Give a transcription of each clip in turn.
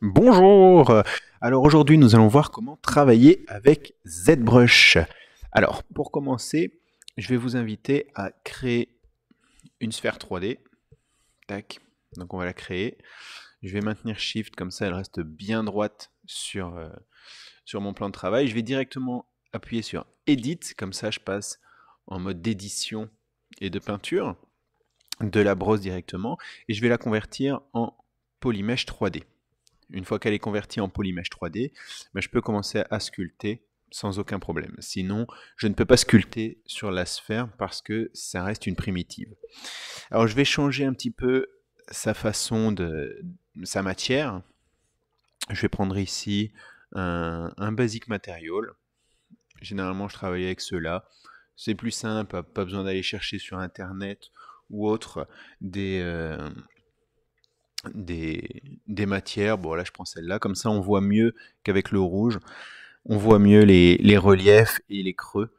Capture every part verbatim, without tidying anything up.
Bonjour. Alors aujourd'hui nous allons voir comment travailler avec ZBrush. Alors pour commencer, je vais vous inviter à créer une sphère trois D. Tac. Donc on va la créer. Je vais maintenir Shift comme ça elle reste bien droite sur, euh, sur mon plan de travail. Je vais directement appuyer sur Edit, comme ça je passe en mode d'édition et de peinture de la brosse directement et je vais la convertir en polymesh trois D. Une fois qu'elle est convertie en polymesh trois D, ben je peux commencer à sculpter sans aucun problème. Sinon, je ne peux pas sculpter sur la sphère parce que ça reste une primitive. Alors, je vais changer un petit peu sa façon de sa matière. Je vais prendre ici un, un basic material. Généralement, je travaille avec ceux-là. C'est plus simple, pas besoin d'aller chercher sur Internet ou autre des... Euh, Des, des matières. Bon là je prends celle-là, comme ça on voit mieux qu'avec le rouge, on voit mieux les, les reliefs et les creux.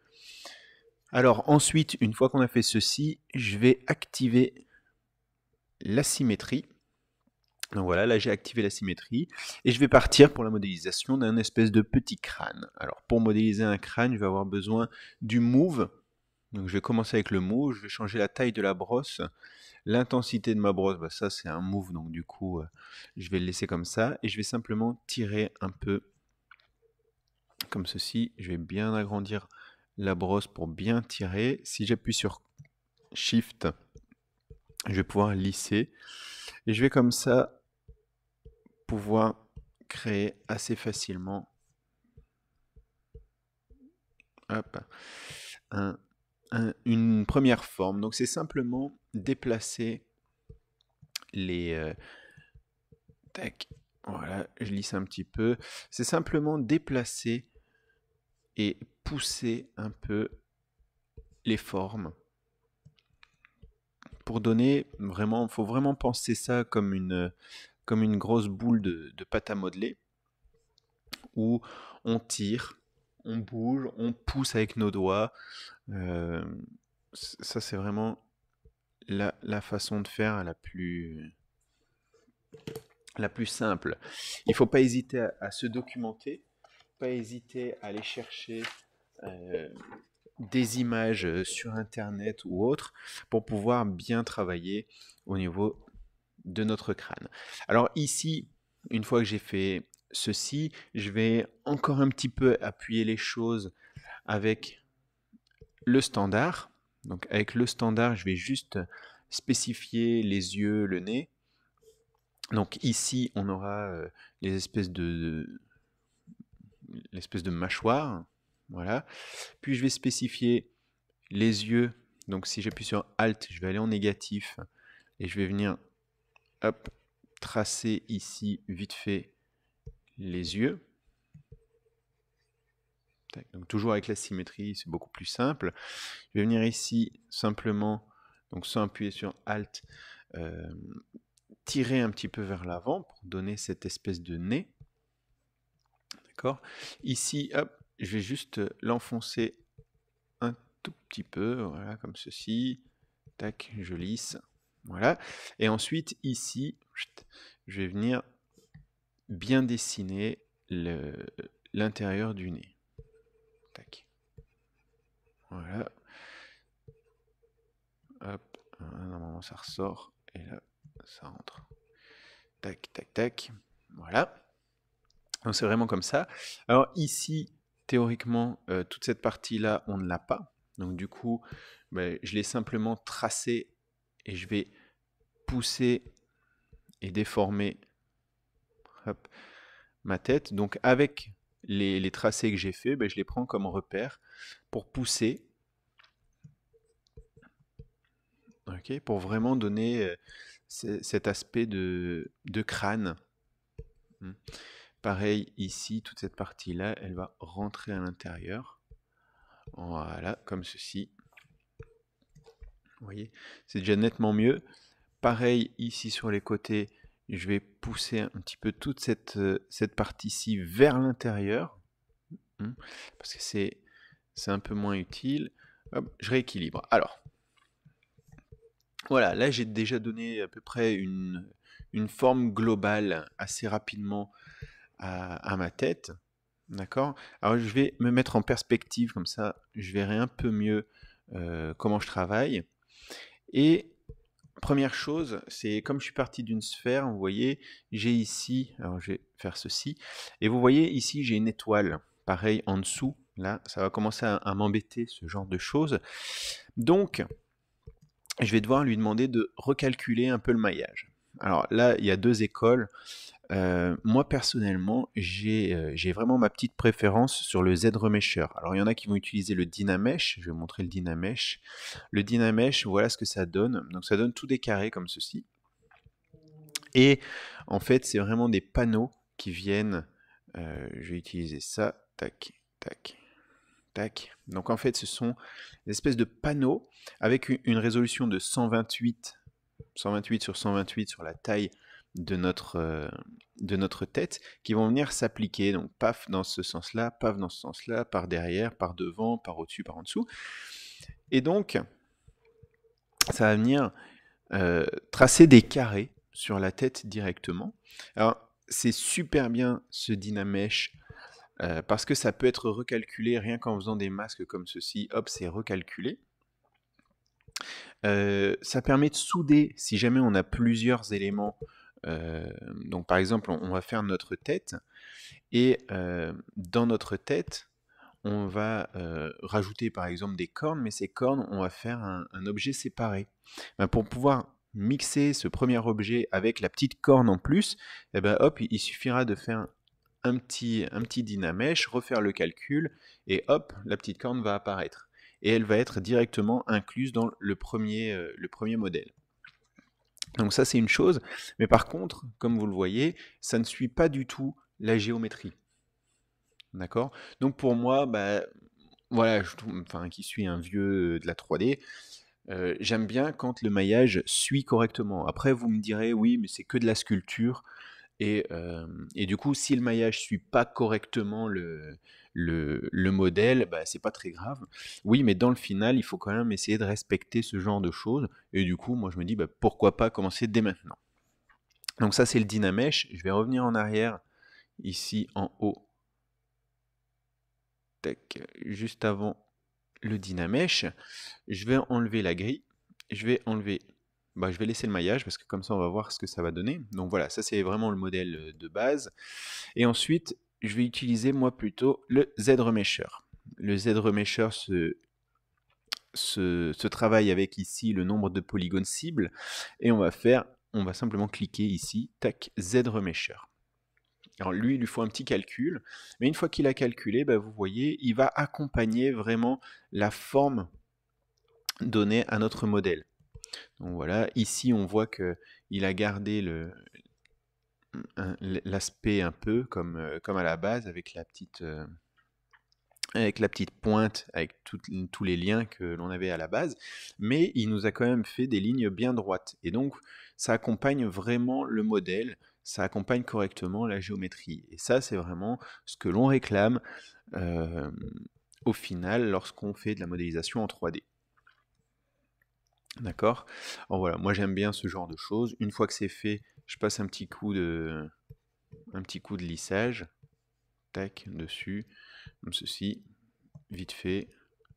Alors ensuite, une fois qu'on a fait ceci, je vais activer la symétrie. Donc voilà, là j'ai activé la symétrie et je vais partir pour la modélisation d'un espèce de petit crâne. Alors pour modéliser un crâne, je vais avoir besoin du move. Donc je vais commencer avec le move, je vais changer la taille de la brosse, l'intensité de ma brosse, bah ça c'est un move, donc du coup je vais le laisser comme ça, et je vais simplement tirer un peu comme ceci, je vais bien agrandir la brosse pour bien tirer, si j'appuie sur Shift, je vais pouvoir lisser, et je vais comme ça pouvoir créer assez facilement, hop, un... une première forme. Donc c'est simplement déplacer les euh, tac, voilà, je lisse un petit peu, c'est simplement déplacer et pousser un peu les formes pour donner vraiment, faut vraiment penser ça comme une comme une grosse boule de, de pâte à modeler où on tire, on bouge, on pousse avec nos doigts. Euh, ça, c'est vraiment la, la façon de faire la plus, la plus simple. Il ne faut pas hésiter à, à se documenter, pas hésiter à aller chercher euh, des images sur Internet ou autre pour pouvoir bien travailler au niveau de notre crâne. Alors ici, une fois que j'ai fait ceci, je vais encore un petit peu appuyer les choses avec le standard. Donc avec le standard, je vais juste spécifier les yeux, le nez. Donc ici, on aura les espèces de, de l'espèce de mâchoire, voilà. Puis je vais spécifier les yeux. Donc si j'appuie sur Alt, je vais aller en négatif et je vais venir hop tracer ici vite fait les yeux. Donc toujours avec la symétrie, c'est beaucoup plus simple. Je vais venir ici simplement, donc sans appuyer sur Alt, euh, tirer un petit peu vers l'avant pour donner cette espèce de nez. D'accord. Ici, hop, je vais juste l'enfoncer un tout petit peu, voilà, comme ceci. Tac, je lisse, voilà. Et ensuite ici, je vais venir bien dessiner l'intérieur du nez. Tac. Voilà. Hop. Normalement ça ressort et là ça rentre. Tac, tac, tac. Voilà. Donc c'est vraiment comme ça. Alors ici, théoriquement, euh, toute cette partie-là, on ne l'a pas. Donc du coup, ben, je l'ai simplement tracé et je vais pousser et déformer hop, ma tête. Donc avec les, les tracés que j'ai fait, ben je les prends comme repère pour pousser, okay, pour vraiment donner cet aspect de, de crâne. Hmm. Pareil ici, toute cette partie là elle va rentrer à l'intérieur, voilà, comme ceci. Vous voyez, c'est déjà nettement mieux. Pareil ici sur les côtés, je vais pousser un petit peu toute cette, cette partie-ci vers l'intérieur, hein, parce que c'est un peu moins utile. Hop, je rééquilibre. Alors, voilà, là j'ai déjà donné à peu près une, une forme globale assez rapidement à, à ma tête. D'accord? Alors je vais me mettre en perspective, comme ça je verrai un peu mieux euh, comment je travaille. Et première chose, c'est comme je suis parti d'une sphère, vous voyez, j'ai ici, alors je vais faire ceci, et vous voyez ici j'ai une étoile, pareil en dessous, là ça va commencer à, à m'embêter ce genre de choses. Donc je vais devoir lui demander de recalculer un peu le maillage. Alors là, il y a deux écoles. Euh, moi, personnellement, j'ai euh, vraiment ma petite préférence sur le Z-Remesher. Alors, il y en a qui vont utiliser le Dynamesh. Je vais vous montrer le Dynamesh. Le Dynamesh, voilà ce que ça donne. Donc, ça donne tous des carrés comme ceci. Et en fait, c'est vraiment des panneaux qui viennent... Euh, je vais utiliser ça. Tac, tac, tac. Donc, en fait, ce sont des espèces de panneaux avec une résolution de cent vingt-huit sur cent vingt-huit sur la taille de notre, euh, de notre tête, qui vont venir s'appliquer, donc paf dans ce sens-là, paf dans ce sens-là, par derrière, par devant, par au-dessus, par en dessous. Et donc, ça va venir euh, tracer des carrés sur la tête directement. Alors, c'est super bien ce Dynamesh, euh, parce que ça peut être recalculé rien qu'en faisant des masques comme ceci, hop, c'est recalculé. Euh, ça permet de souder si jamais on a plusieurs éléments. Euh, donc par exemple, on, on va faire notre tête et euh, dans notre tête, on va euh, rajouter par exemple des cornes, mais ces cornes, on va faire un, un objet séparé. Ben, pour pouvoir mixer ce premier objet avec la petite corne en plus, eh ben, hop, il suffira de faire un petit, un petit Dynamesh, refaire le calcul et hop, la petite corne va apparaître. Et elle va être directement incluse dans le premier, euh, le premier modèle. Donc ça, c'est une chose. Mais par contre, comme vous le voyez, ça ne suit pas du tout la géométrie. D'accord? Donc pour moi, bah, voilà, je, enfin, qui suis un vieux de la trois D, euh, j'aime bien quand le maillage suit correctement. Après, vous me direz, oui, mais c'est que de la sculpture. Et, euh, et du coup, si le maillage ne suit pas correctement le, le, le modèle, bah, c'est pas très grave. Oui, mais dans le final, il faut quand même essayer de respecter ce genre de choses. Et du coup, moi, je me dis, bah, pourquoi pas commencer dès maintenant. Donc ça, c'est le Dynamesh. Je vais revenir en arrière, ici, en haut. Tac, juste avant le Dynamesh. Je vais enlever la grille. Je vais enlever... Bah, je vais laisser le maillage parce que comme ça on va voir ce que ça va donner. Donc voilà, ça c'est vraiment le modèle de base. Et ensuite, je vais utiliser moi plutôt le Z-Remesher. Le Z-Remesher se, se, se travaille avec ici le nombre de polygones cibles. Et on va faire, on va simplement cliquer ici, tac, Z-Remesher. Alors lui, il lui faut un petit calcul. Mais une fois qu'il a calculé, bah, vous voyez, il va accompagner vraiment la forme donnée à notre modèle. Donc voilà, ici on voit qu'il a gardé l'aspect un peu comme, comme à la base, avec la petite, euh, avec la petite pointe, avec tout, tous les liens que l'on avait à la base, mais il nous a quand même fait des lignes bien droites. Et donc ça accompagne vraiment le modèle, ça accompagne correctement la géométrie. Et ça c'est vraiment ce que l'on réclame euh, au final lorsqu'on fait de la modélisation en trois D. D'accord? Voilà, moi j'aime bien ce genre de choses. Une fois que c'est fait, je passe un petit coup de, un petit coup de lissage. Tac, dessus. Comme ceci. Vite fait.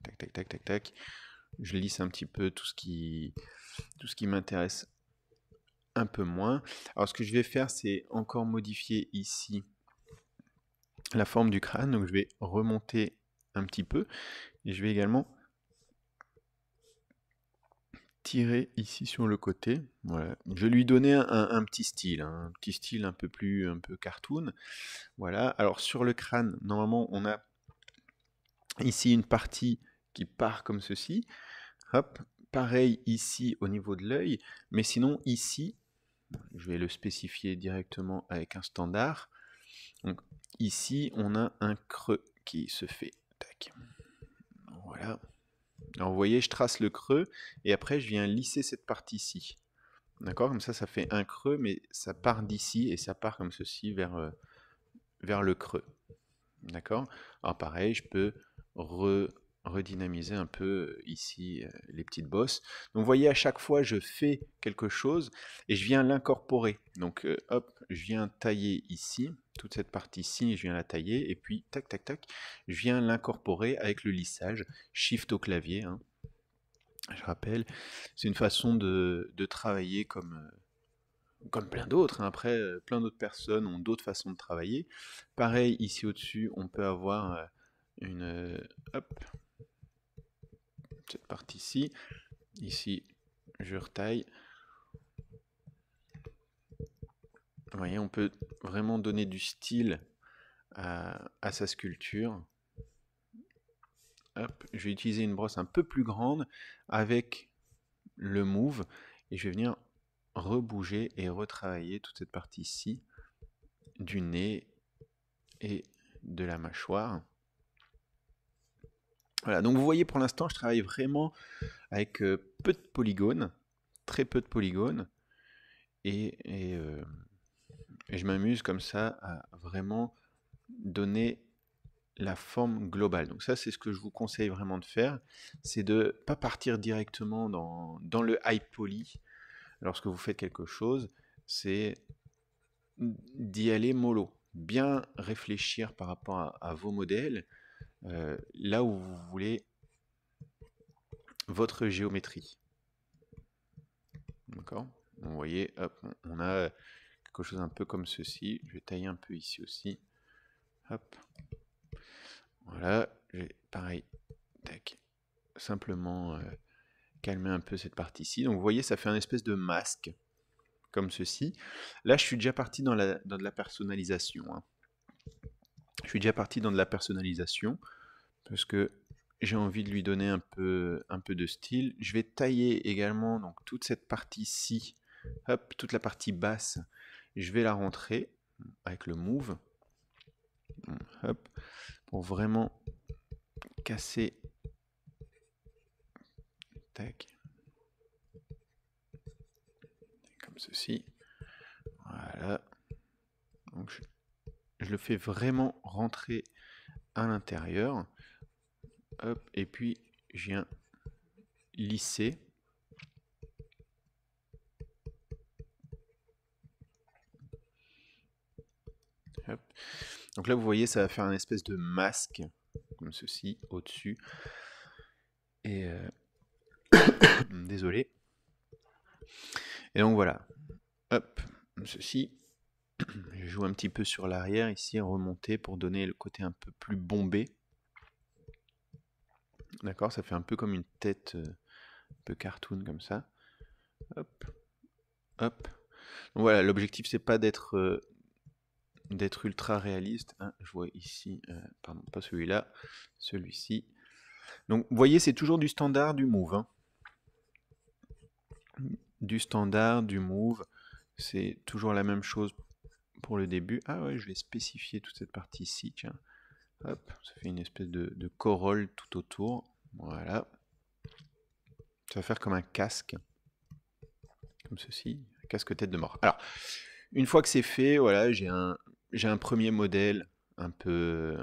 Tac, tac, tac, tac, tac. Je lisse un petit peu tout ce qui, tout ce qui m'intéresse un peu moins. Alors ce que je vais faire, c'est encore modifier ici la forme du crâne. Donc je vais remonter un petit peu. Et je vais également... tirer ici sur le côté, voilà. Je lui donnais un, un, un petit style, hein, un petit style un peu plus un peu cartoon. Voilà. Alors sur le crâne, normalement on a ici une partie qui part comme ceci. Hop, pareil ici au niveau de l'œil, mais sinon ici, je vais le spécifier directement avec un standard. Donc ici on a un creux qui se fait. Tac. Voilà. Alors vous voyez, je trace le creux et après je viens lisser cette partie-ci. D'accord? Comme ça, ça fait un creux, mais ça part d'ici et ça part comme ceci vers, vers le creux. D'accord? Alors pareil, je peux re, redynamiser un peu ici les petites bosses. Donc vous voyez, à chaque fois je fais quelque chose et je viens l'incorporer. Donc hop, je viens tailler ici, toute cette partie-ci, je viens la tailler et puis tac tac tac, je viens l'incorporer avec le lissage, shift au clavier, hein. Je rappelle, c'est une façon de, de travailler comme, comme plein d'autres, hein. Après plein d'autres personnes ont d'autres façons de travailler. Pareil, ici au-dessus, on peut avoir une... hop, cette partie-ci, ici je retaille. Vous voyez, on peut vraiment donner du style à, à sa sculpture. Hop, je vais utiliser une brosse un peu plus grande avec le move et je vais venir rebouger et retravailler toute cette partie-ci du nez et de la mâchoire. Voilà, donc vous voyez, pour l'instant, je travaille vraiment avec euh, peu de polygones, très peu de polygones, et, et, euh, et je m'amuse comme ça à vraiment donner la forme globale. Donc ça, c'est ce que je vous conseille vraiment de faire, c'est de ne pas partir directement dans, dans le hPoly lorsque vous faites quelque chose, c'est d'y aller mollo, bien réfléchir par rapport à, à vos modèles, Euh, là où vous voulez votre géométrie. D'accord? Vous voyez, hop, on a quelque chose un peu comme ceci. Je vais tailler un peu ici aussi. Hop. Voilà, j'ai pareil. Tac. Simplement euh, calmer un peu cette partie-ci. Donc vous voyez, ça fait un espèce de masque comme ceci. Là, je suis déjà parti dans la, dans de la personnalisation, hein. Je suis déjà parti dans de la personnalisation parce que j'ai envie de lui donner un peu, un peu de style. Je vais tailler également donc toute cette partie-ci, hop, toute la partie basse. Je vais la rentrer avec le move, hop, pour vraiment casser. Tac. Comme ceci. Voilà. Donc je Je le fais vraiment rentrer à l'intérieur. Hop, et puis je viens lisser. Hop. Donc là, vous voyez, ça va faire un espèce de masque, comme ceci, au-dessus. Et euh... désolé. Et donc voilà. Hop, comme ceci. Je joue un petit peu sur l'arrière ici, remonter pour donner le côté un peu plus bombé. D'accord, ça fait un peu comme une tête euh, un peu cartoon comme ça. Hop, hop. Donc voilà, l'objectif c'est pas d'être euh, d'être ultra réaliste. Hein, je vois ici, euh, pardon, pas celui-là, celui-ci. Donc vous voyez, c'est toujours du standard du move. Hein. Du standard du move, c'est toujours la même chose. Pour le début, ah ouais, je vais spécifier toute cette partie ici, tiens, hop, ça fait une espèce de, de corolle tout autour, voilà, ça va faire comme un casque, comme ceci, un casque tête de mort. Alors, une fois que c'est fait, voilà, j'ai un, j'ai un premier modèle un peu,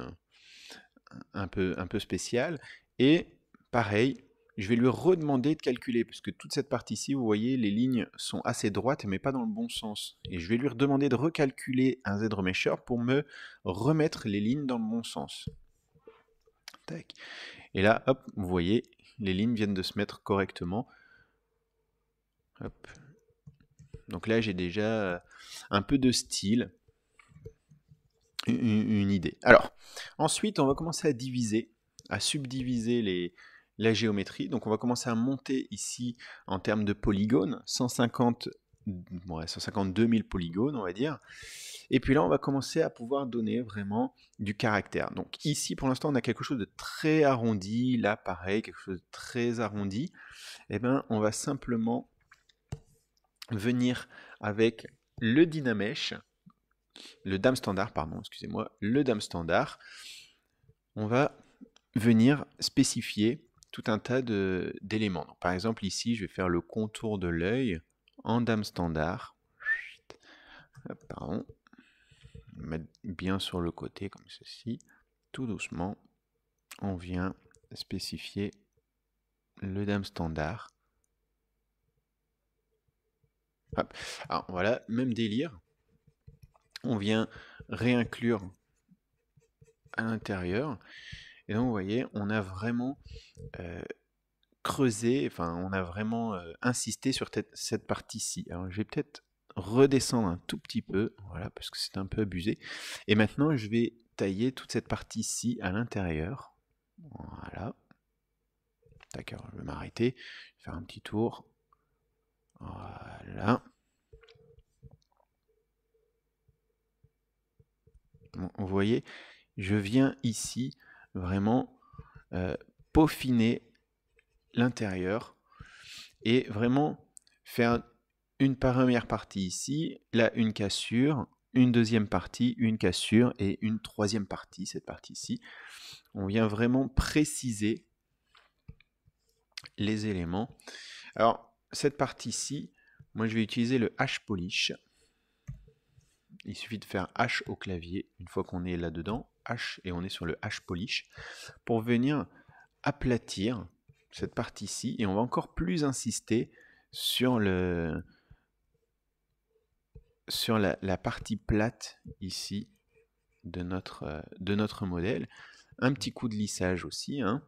un peu, un peu spécial, et pareil, je vais lui redemander de calculer, parce que toute cette partie-ci, vous voyez, les lignes sont assez droites, mais pas dans le bon sens. Et je vais lui redemander de recalculer un Z-Remesher pour me remettre les lignes dans le bon sens. Tac. Et là, hop, vous voyez, les lignes viennent de se mettre correctement. Hop. Donc là, j'ai déjà un peu de style, une, une idée. Alors, ensuite, on va commencer à diviser, à subdiviser les... la géométrie. Donc on va commencer à monter ici en termes de polygones, cent cinquante, ouais, cent cinquante-deux mille polygones on va dire, et puis là on va commencer à pouvoir donner vraiment du caractère. Donc ici pour l'instant on a quelque chose de très arrondi, là pareil, quelque chose de très arrondi, et bien on va simplement venir avec le Dynamesh, le dame standard, pardon, excusez-moi, le dame standard, on va venir spécifier tout un tas d'éléments. Par exemple, ici, je vais faire le contour de l'œil en dame standard. Hop, pardon. Je vais mettre bien sur le côté, comme ceci. Tout doucement, on vient spécifier le dame standard. Hop. Alors voilà, même délire. On vient réinclure à l'intérieur. Et donc vous voyez, on a vraiment euh, creusé, enfin on a vraiment euh, insisté sur cette partie-ci. Alors je vais peut-être redescendre un tout petit peu, voilà, parce que c'est un peu abusé. Et maintenant je vais tailler toute cette partie-ci à l'intérieur. Voilà. D'accord, je vais m'arrêter, faire un petit tour. Voilà. Bon, vous voyez, je viens ici vraiment euh, peaufiner l'intérieur et vraiment faire une première partie ici, là une cassure, une deuxième partie, une cassure et une troisième partie, cette partie-ci. On vient vraiment préciser les éléments. Alors, cette partie-ci, moi je vais utiliser le hPolish. Il suffit de faire H au clavier, une fois qu'on est là-dedans, H, et on est sur le hPolish, pour venir aplatir cette partie-ci, et on va encore plus insister sur, le, sur la, la partie plate, ici, de notre, de notre modèle. Un petit coup de lissage aussi, hein.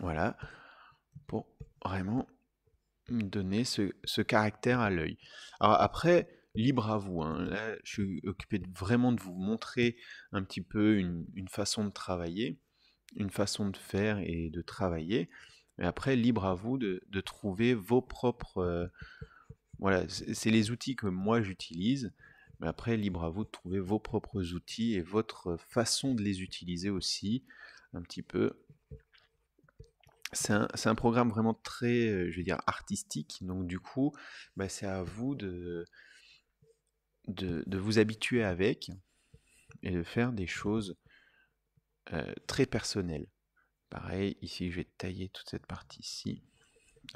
Voilà, pour vraiment donner ce, ce caractère à l'œil. Alors après, libre à vous, hein. Là je suis occupé de, vraiment de vous montrer un petit peu une, une façon de travailler, une façon de faire et de travailler. Mais après, libre à vous de, de trouver vos propres... Euh, voilà, c'est les outils que moi j'utilise. Mais après, libre à vous de trouver vos propres outils et votre façon de les utiliser aussi, un petit peu. C'est un, un programme vraiment très, je vais dire, artistique. Donc du coup, bah, c'est à vous de, de, de vous habituer avec et de faire des choses euh, très personnelles. Pareil, ici, je vais tailler toute cette partie-ci.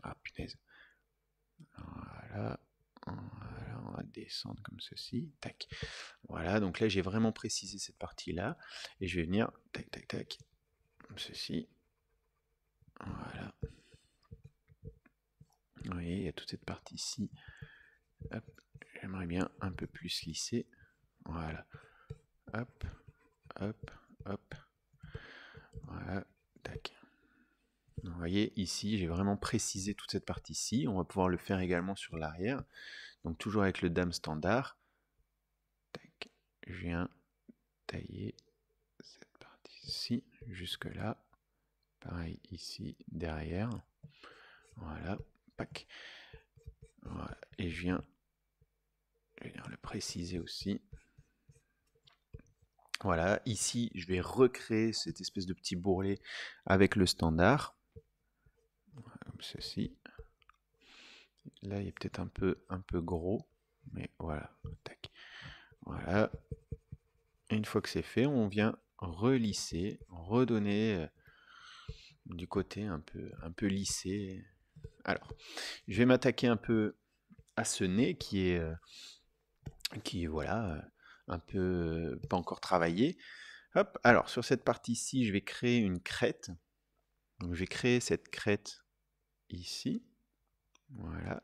Ah, punaise. Voilà. Voilà, on va descendre comme ceci. Tac. Voilà, donc là, j'ai vraiment précisé cette partie-là. Et je vais venir, tac, tac, tac, comme ceci. Voilà. Vous voyez, il y a toute cette partie ici. J'aimerais bien un peu plus lisser. Voilà. Hop, hop, hop. Voilà. Tac. Vous voyez, ici, j'ai vraiment précisé toute cette partie-ci. On va pouvoir le faire également sur l'arrière. Donc, toujours avec le dame standard. Tac. Je viens tailler cette partie-ci jusque-là. Pareil ici derrière, voilà, pack. Voilà. Et je viens, je viens le préciser aussi. Voilà, ici je vais recréer cette espèce de petit bourrelet avec le standard, voilà, comme ceci. Là il est peut-être un peu, un peu gros, mais voilà, tac. Voilà. Et une fois que c'est fait, on vient relisser, redonner du côté un peu, un peu lissé. Alors, je vais m'attaquer un peu à ce nez qui est, qui voilà, un peu pas encore travaillé. Hop, alors sur cette partie-ci, je vais créer une crête. Donc, je vais créer cette crête ici. Voilà.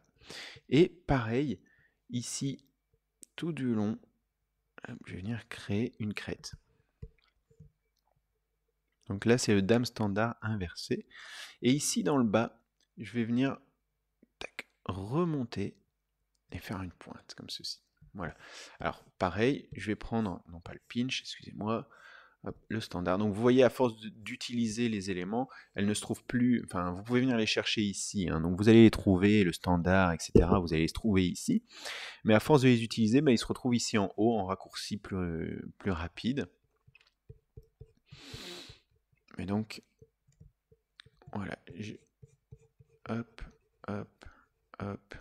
Et pareil, ici, tout du long, je vais venir créer une crête. Donc là, c'est le dame standard inversé. Et ici, dans le bas, je vais venir tac, remonter et faire une pointe, comme ceci. Voilà. Alors, pareil, je vais prendre, non pas le pinch, excusez-moi, le standard. Donc, vous voyez, à force d'utiliser les éléments, elles ne se trouvent plus... Enfin, vous pouvez venir les chercher ici. Hein, donc, vous allez les trouver, le standard, et cetera. Vous allez les trouver ici. Mais à force de les utiliser, ben, ils se retrouvent ici en haut, en raccourci plus, plus rapide. Mais donc, voilà, je... hop, hop, hop,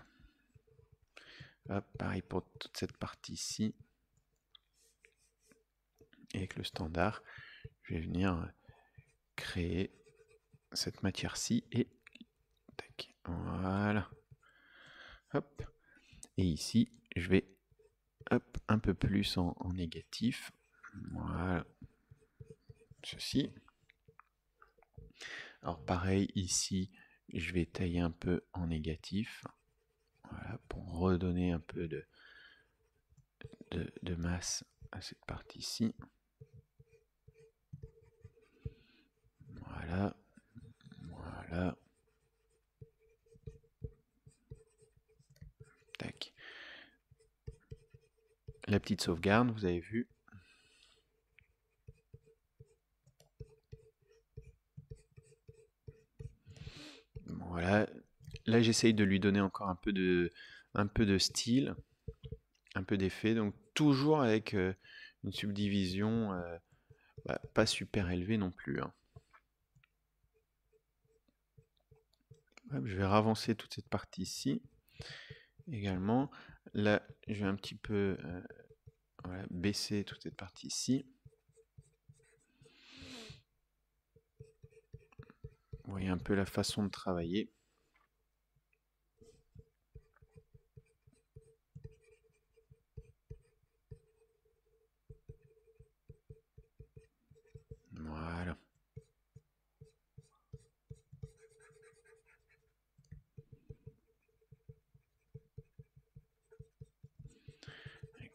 hop, pareil pour toute cette partie-ci, et avec le standard, je vais venir créer cette matière-ci, et tac, voilà, hop, et ici, je vais, hop, un peu plus en, en négatif, voilà, ceci. Alors pareil ici, je vais tailler un peu en négatif, voilà, pour redonner un peu de, de, de masse à cette partie-ci. Voilà, voilà. Tac. La petite sauvegarde, vous avez vu. Voilà, là j'essaye de lui donner encore un peu de, un peu de style, un peu d'effet, donc toujours avec euh, une subdivision euh, bah, pas super élevée non plus. Hein. Hop, je vais ravancer toute cette partie ici également. Là, je vais un petit peu euh, voilà, baisser toute cette partie ici. Vous voyez un peu la façon de travailler. Voilà.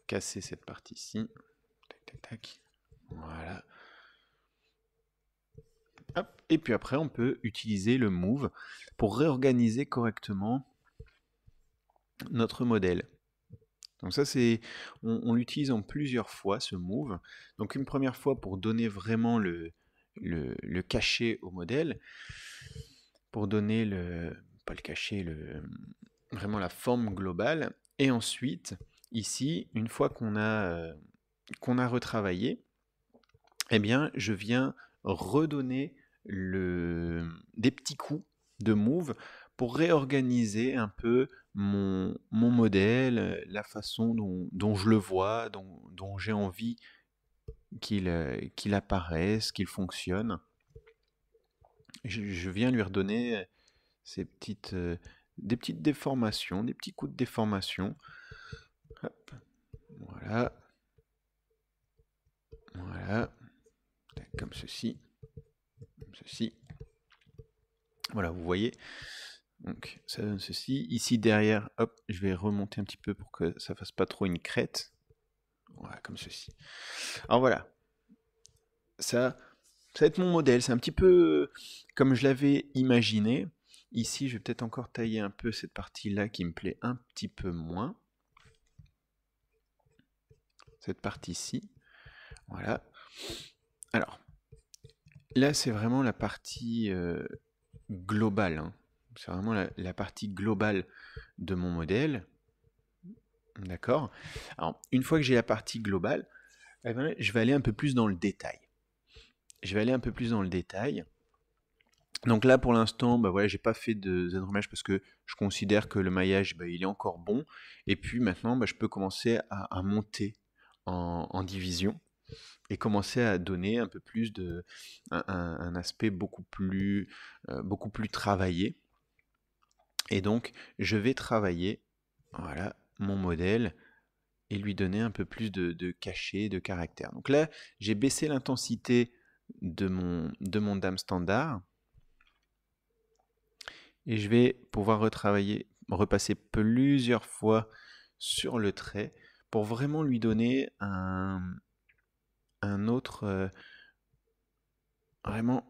Casser cette partie-ci. Tac, tac, tac. Voilà. Hop. Et puis après, on peut utiliser le move pour réorganiser correctement notre modèle. Donc ça, c'est, on, on l'utilise en plusieurs fois, ce move. Donc une première fois pour donner vraiment le, le, le cachet au modèle, pour donner le, pas le cachet, le, vraiment la forme globale. Et ensuite, ici, une fois qu'on a, qu'on a retravaillé, eh bien, je viens redonner le, des petits coups de move pour réorganiser un peu mon, mon modèle, la façon dont, dont je le vois, dont, dont j'ai envie qu'il qu'il apparaisse, qu'il fonctionne. Je, je viens lui redonner ces petites, euh, des petites déformations, des petits coups de déformation. Hop. Voilà. Voilà. Comme ceci, comme ceci. Voilà, vous voyez. Donc ça donne ceci. Ici derrière, hop, je vais remonter un petit peu pour que ça fasse pas trop une crête. Voilà, comme ceci. Alors voilà. Ça, ça va être mon modèle. C'est un petit peu comme je l'avais imaginé. Ici, je vais peut-être encore tailler un peu cette partie-là qui me plaît un petit peu moins. Cette partie-ci. Voilà. Alors, là, c'est vraiment la partie euh, globale. Hein. C'est vraiment la, la partie globale de mon modèle. D'accord? Alors, une fois que j'ai la partie globale, eh bien, je vais aller un peu plus dans le détail. Je vais aller un peu plus dans le détail. Donc là, pour l'instant, bah, voilà, j'ai pas fait de Z-Remesher parce que je considère que le maillage, bah, il est encore bon. Et puis maintenant, bah, je peux commencer à, à monter en, en division. Et commencer à donner un peu plus de un, un, un aspect beaucoup plus euh, beaucoup plus travaillé. Et donc je vais travailler, voilà, mon modèle et lui donner un peu plus de, de cachet, de caractère. Donc là j'ai baissé l'intensité de mon de mon dame standard et je vais pouvoir retravailler, repasser plusieurs fois sur le trait pour vraiment lui donner un un autre, euh, vraiment,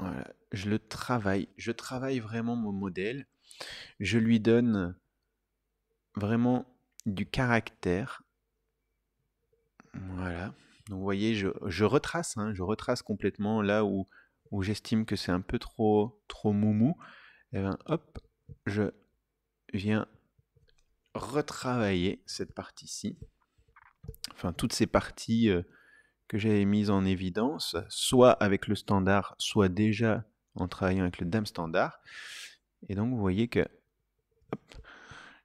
voilà, je le travaille, je travaille vraiment mon modèle, je lui donne vraiment du caractère, voilà, donc vous voyez, je, je retrace, hein, je retrace complètement là où, où j'estime que c'est un peu trop, trop moumou, et bien hop, je viens retravailler cette partie-ci, enfin toutes ces parties euh, que j'avais mise en évidence, soit avec le standard, soit déjà en travaillant avec le dame standard. Et donc vous voyez que hop,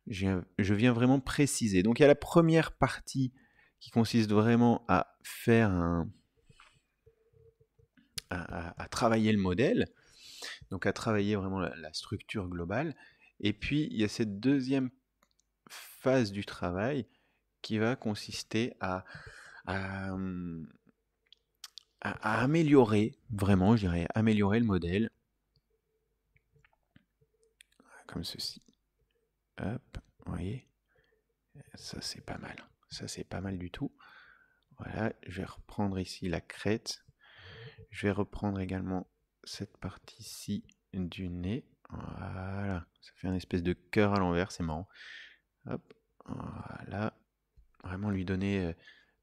je viens vraiment préciser. Donc il y a la première partie qui consiste vraiment à faire un, à, à, à travailler le modèle, donc à travailler vraiment la, la structure globale. Et puis il y a cette deuxième phase du travail qui va consister à À, à, à améliorer, vraiment, je dirais, améliorer le modèle. Comme ceci. Hop, vous voyez, ça c'est pas mal. Ça c'est pas mal du tout. Voilà, je vais reprendre ici la crête. Je vais reprendre également cette partie-ci du nez. Voilà, ça fait une espèce de cœur à l'envers, c'est marrant. Hop, voilà. Vraiment lui donner euh,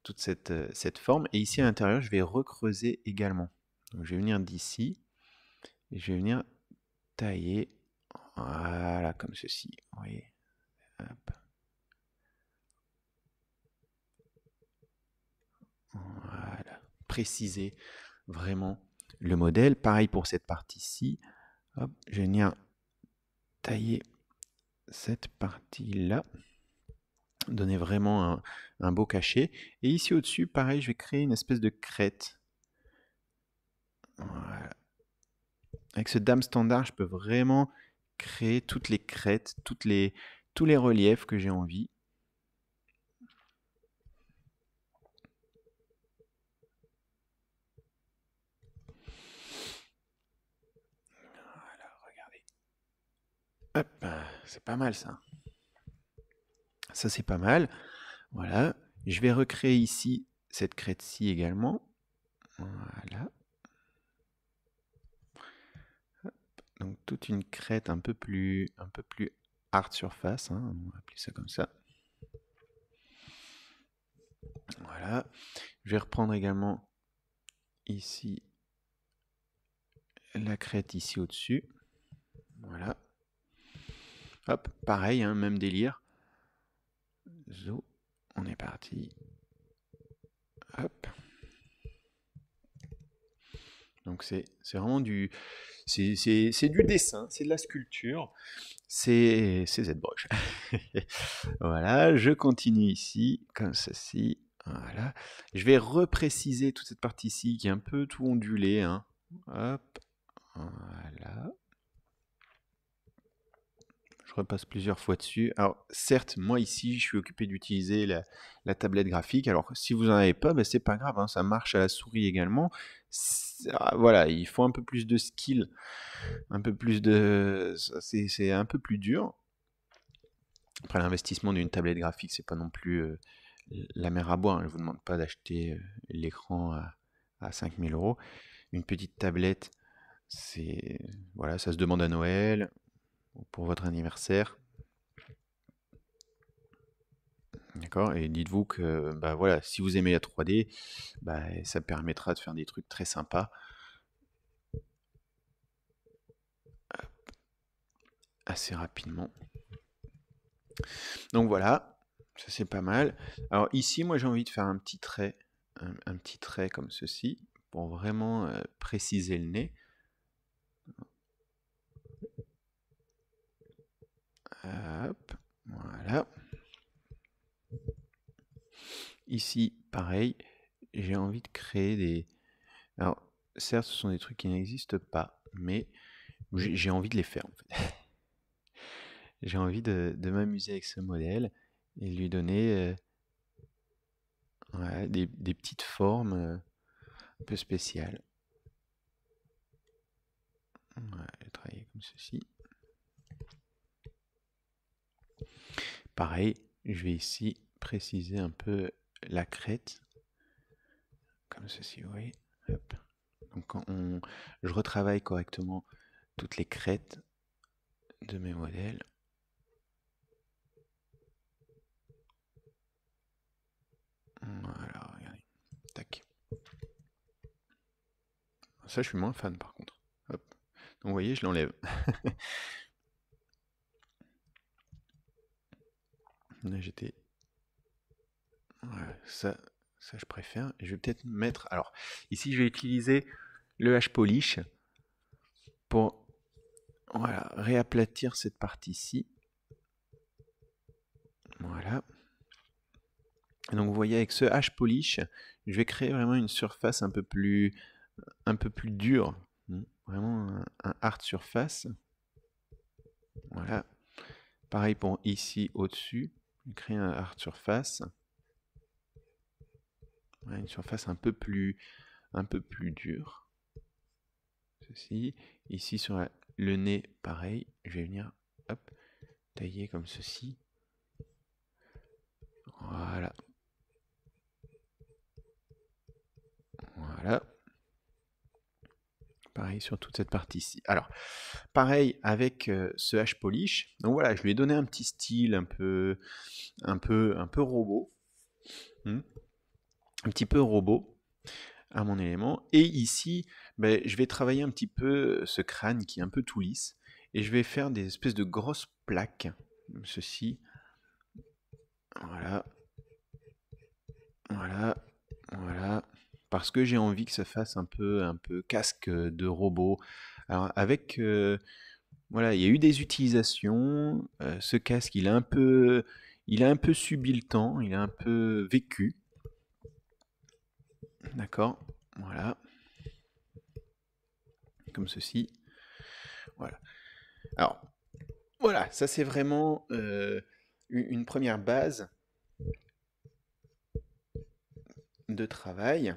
toute cette, euh, cette forme. Et ici à l'intérieur, je vais recreuser également. Donc je vais venir d'ici et je vais venir tailler. Voilà, comme ceci. Vous voyez. Hop. Voilà. Préciser vraiment le modèle. Pareil pour cette partie-ci. Hop, je vais venir tailler cette partie-là. Donner vraiment un, un beau cachet. Et ici au-dessus, pareil, je vais créer une espèce de crête. Voilà. Avec ce dame standard, je peux vraiment créer toutes les crêtes, toutes les, tous les reliefs que j'ai envie. Voilà, regardez. Hop, c'est pas mal ça. Ça c'est pas mal. Voilà, je vais recréer ici cette crête-ci également. Voilà. Donc toute une crête un peu plus, un peu plus hard surface, hein, on va appeler ça comme ça. Voilà, je vais reprendre également ici la crête ici au-dessus. Voilà. Hop, pareil, hein, même délire. Zo, on est parti. Hop. Donc c'est vraiment du, c'est du dessin, c'est de la sculpture, c'est ZBrush. Voilà, je continue ici, comme ceci, voilà. Je vais repréciser toute cette partie-ci qui est un peu tout ondulée, hein. Hop, voilà. Je repasse plusieurs fois dessus. Alors certes, moi ici, je suis occupé d'utiliser la, la tablette graphique. Alors si vous n'en avez pas, ben, c'est pas grave, hein, ça marche à la souris également. Voilà, il faut un peu plus de skill, un peu plus de, c'est un peu plus dur. Après, l'investissement d'une tablette graphique, c'est pas non plus euh, la mer à boire. Hein. Je vous demande pas d'acheter euh, l'écran à, à cinq mille euros. Une petite tablette, c'est voilà, ça se demande à Noël. Pour votre anniversaire, d'accord. Et dites-vous que bah voilà, si vous aimez la trois D, bah, ça permettra de faire des trucs très sympas. Hop. Assez rapidement. Donc voilà, ça c'est pas mal. Alors ici, moi j'ai envie de faire un petit trait, un, un petit trait comme ceci, pour vraiment euh, préciser le nez. Hop, voilà. Ici, pareil, j'ai envie de créer des... Alors, certes, ce sont des trucs qui n'existent pas, mais j'ai envie de les faire, en fait. J'ai envie de, de m'amuser avec ce modèle et lui donner euh, ouais, des, des petites formes euh, un peu spéciales. Voilà, je vais travailler comme ceci. Pareil, je vais ici préciser un peu la crête, comme ceci, vous voyez. Hop. Donc quand on, je retravaille correctement toutes les crêtes de mes modèles. Voilà, regardez. Tac. Ça, je suis moins fan par contre. Hop. Donc vous voyez, je l'enlève. Là, j'étais... Voilà, ça, ça, je préfère. Je vais peut-être mettre... Alors, ici, je vais utiliser le hPolish pour voilà, réaplatir cette partie-ci. Voilà. Et donc, vous voyez, avec ce hPolish, je vais créer vraiment une surface un peu plus, un peu plus dure. Vraiment un, un hard surface. Voilà. Pareil pour ici, au-dessus. Créer un hard surface, une surface un peu plus un peu plus dur. Ceci. Ici sur la, le nez, pareil, je vais venir hop, tailler comme ceci. Voilà. Voilà. Pareil sur toute cette partie-ci. Alors, pareil avec euh, ce hPolish. Donc voilà, je lui ai donné un petit style un peu, un peu, un peu robot. Hmm. Un petit peu robot à mon élément. Et ici, ben, je vais travailler un petit peu ce crâne qui est un peu tout lisse. Et je vais faire des espèces de grosses plaques. Comme ceci. Voilà. Voilà. Voilà. Parce que j'ai envie que ça fasse un peu un peu casque de robot. Alors avec euh, voilà, il y a eu des utilisations. Euh, ce casque, il a un peu, il a un peu subi le temps, il a un peu vécu. D'accord, voilà, comme ceci. Voilà. Alors voilà, ça c'est vraiment euh, une première base de travail.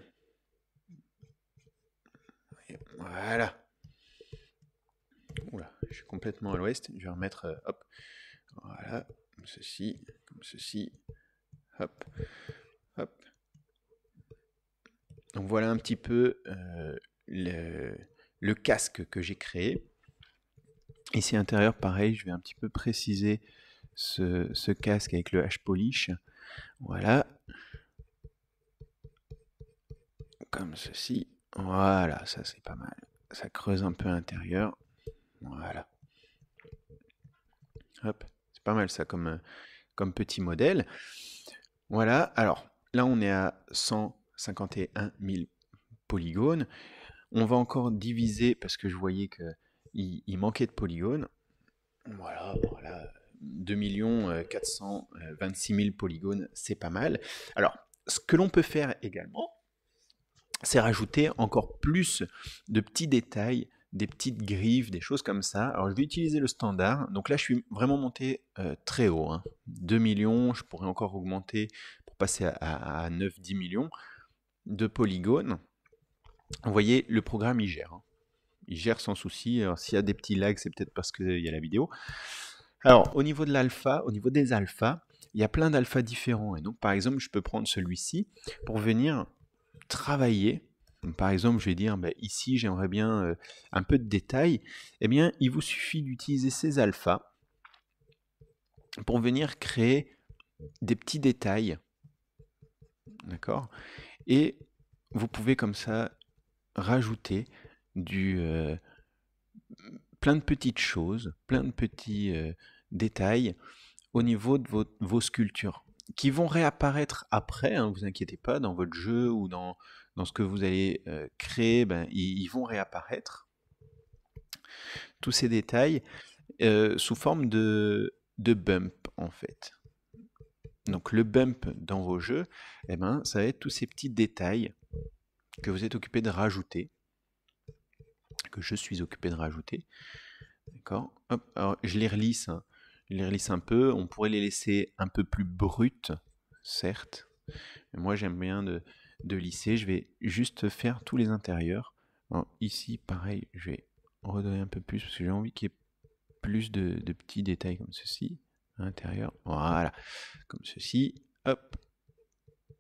Voilà. Oula, je suis complètement à l'ouest. Je vais remettre, euh, hop, voilà, comme ceci, comme ceci, hop, hop. Donc voilà un petit peu euh, le, le casque que j'ai créé. Ici, intérieur, pareil, je vais un petit peu préciser ce, ce casque avec le hPolish. Voilà. Comme ceci. Voilà, ça c'est pas mal. Ça creuse un peu à l'intérieur. Voilà. Hop, c'est pas mal ça comme, comme petit modèle. Voilà, alors là on est à cent cinquante et un mille polygones. On va encore diviser parce que je voyais qu'il il manquait de polygones. Voilà, voilà. deux millions quatre cent vingt-six mille polygones, c'est pas mal. Alors, ce que l'on peut faire également, c'est rajouter encore plus de petits détails, des petites griffes, des choses comme ça. Alors je vais utiliser le standard, donc là je suis vraiment monté euh, très haut, hein. deux millions, je pourrais encore augmenter pour passer à, à, à neuf dix millions de polygones. Vous voyez, le programme il gère, hein. Il gère sans souci. S'il y a des petits lags, c'est peut-être parce qu'il y a la vidéo. Alors au niveau de l'alpha, au niveau des alphas, il y a plein d'alphas différents, et donc par exemple je peux prendre celui-ci pour venir travailler. Donc, par exemple, je vais dire ben, ici j'aimerais bien euh, un peu de détails. Eh bien, il vous suffit d'utiliser ces alphas pour venir créer des petits détails, d'accord, et vous pouvez comme ça rajouter du euh, plein de petites choses, plein de petits euh, détails au niveau de vos, vos sculptures, qui vont réapparaître après, hein, vous inquiétez pas, dans votre jeu ou dans, dans ce que vous allez euh, créer, ben, ils, ils vont réapparaître, tous ces détails, euh, sous forme de, de bump en fait. Donc le bump dans vos jeux, eh ben, ça va être tous ces petits détails que vous êtes occupé de rajouter, que je suis occupé de rajouter. D'accord. Hop, alors je les relisse, hein. Je les relisse un peu, on pourrait les laisser un peu plus brutes, certes. Mais moi j'aime bien de, de lisser, je vais juste faire tous les intérieurs. Alors, ici, pareil, je vais redonner un peu plus, parce que j'ai envie qu'il y ait plus de, de petits détails comme ceci, à l'intérieur, voilà, comme ceci, hop.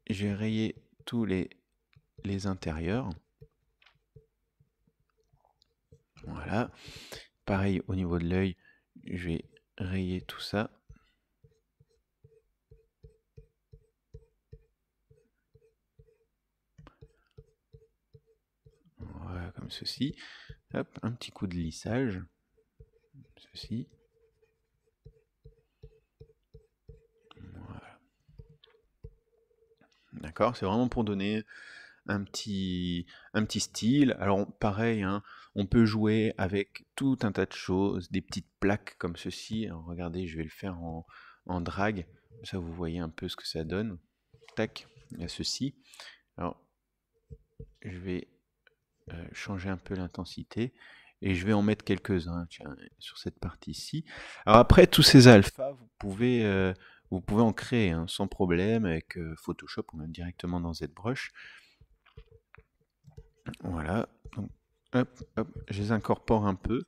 J'ai rayé tous les, les intérieurs. Voilà, pareil au niveau de l'œil, je vais rayer tout ça. Voilà, comme ceci. Hop, un petit coup de lissage. Ceci. Voilà. D'accord, c'est vraiment pour donner un petit, un petit style. Alors pareil, hein, on peut jouer avec tout un tas de choses, des petites plaques comme ceci. Alors, regardez, je vais le faire en, en drag, ça vous voyez un peu ce que ça donne. Tac, il y a ceci. Alors je vais euh, changer un peu l'intensité et je vais en mettre quelques-uns, hein, sur cette partie-ci. Alors après, tous ces alphas, vous pouvez... Euh, vous pouvez en créer, hein, sans problème avec euh, Photoshop ou même directement dans ZBrush. Voilà, donc hop, hop, je les incorpore un peu.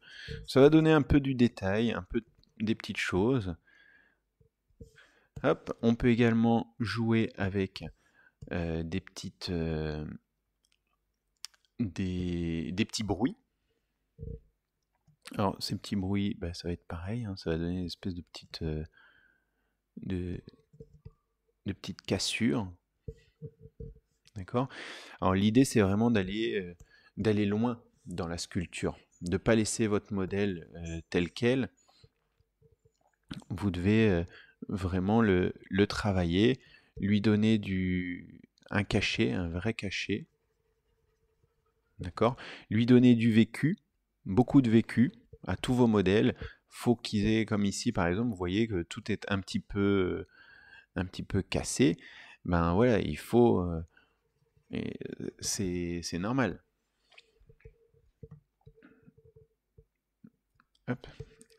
Ça va donner un peu du détail, un peu des petites choses. Hop, on peut également jouer avec euh, des petites euh, des, des petits bruits. Alors ces petits bruits, bah, ça va être pareil, hein, ça va donner une espèce de petite euh, de, de petite cassure. D'accord. Alors l'idée c'est vraiment d'aller euh, d'aller loin dans la sculpture, de ne pas laisser votre modèle euh, tel quel. Vous devez euh, vraiment le, le travailler, lui donner du, un cachet, un vrai cachet. D'accord. Lui donner du vécu, beaucoup de vécu à tous vos modèles. Faut qu'ils aient, comme ici par exemple, vous voyez que tout est un petit peu, un petit peu cassé. Ben voilà, il faut... Euh, c'est normal. Hop.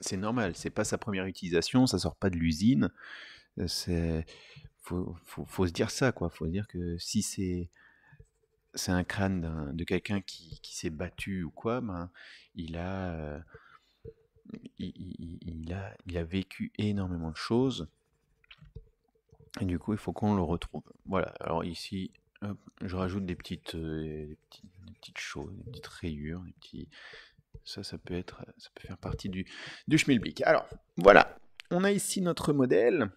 C'est normal, c'est pas sa première utilisation, ça sort pas de l'usine. Il faut, faut, faut se dire ça, quoi. Faut se dire que si c'est un crâne de quelqu'un qui, qui s'est battu ou quoi, ben, il, a, euh, il, il, il, a, il a vécu énormément de choses. Et du coup, il faut qu'on le retrouve. Voilà, alors ici, hop, je rajoute des petites, euh, des petites, des petites choses, des petites rayures, des petits... Ça, ça peut être, ça peut faire partie du, du schmilblick. Alors, voilà, on a ici notre modèle,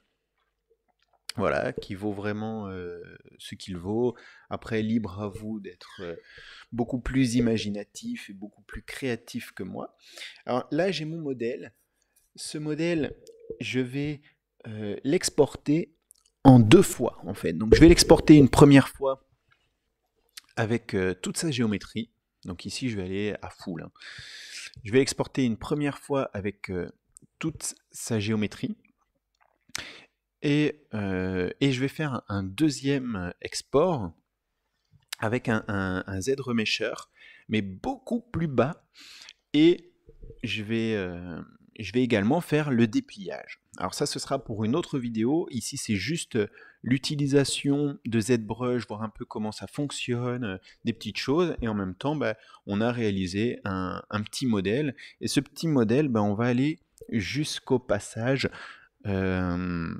voilà, qui vaut vraiment euh, ce qu'il vaut. Après, libre à vous d'être euh, beaucoup plus imaginatif et beaucoup plus créatif que moi. Alors là, j'ai mon modèle. Ce modèle, je vais euh, l'exporter en deux fois, en fait. Donc, je vais l'exporter une première fois avec euh, toute sa géométrie. Donc ici, je vais aller à full. Hein. Je vais l'exporter une première fois avec euh, toute sa géométrie. Et, euh, et je vais faire un deuxième export avec un, un, un Z-Remesher, mais beaucoup plus bas. Et je vais, euh, je vais également faire le dépliage. Alors ça, ce sera pour une autre vidéo. Ici, c'est juste l'utilisation de ZBrush, voir un peu comment ça fonctionne, des petites choses. Et en même temps, bah, on a réalisé un, un petit modèle. Et ce petit modèle, bah, on va aller jusqu'au passage, euh,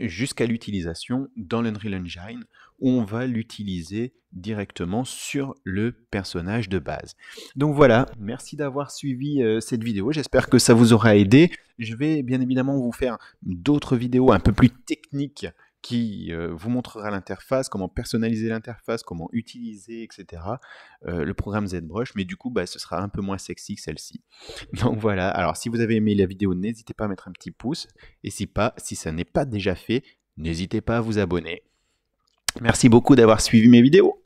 jusqu'à l'utilisation dans l'Unreal Engine, où on va l'utiliser directement sur le personnage de base. Donc voilà, merci d'avoir suivi euh, cette vidéo, j'espère que ça vous aura aidé. Je vais bien évidemment vous faire d'autres vidéos un peu plus techniques qui euh, vous montrera l'interface, comment personnaliser l'interface, comment utiliser, et cetera. Euh, le programme ZBrush, mais du coup, bah, ce sera un peu moins sexy que celle-ci. Donc voilà, alors si vous avez aimé la vidéo, n'hésitez pas à mettre un petit pouce, et si pas, si ça n'est pas déjà fait, n'hésitez pas à vous abonner. Merci beaucoup d'avoir suivi mes vidéos.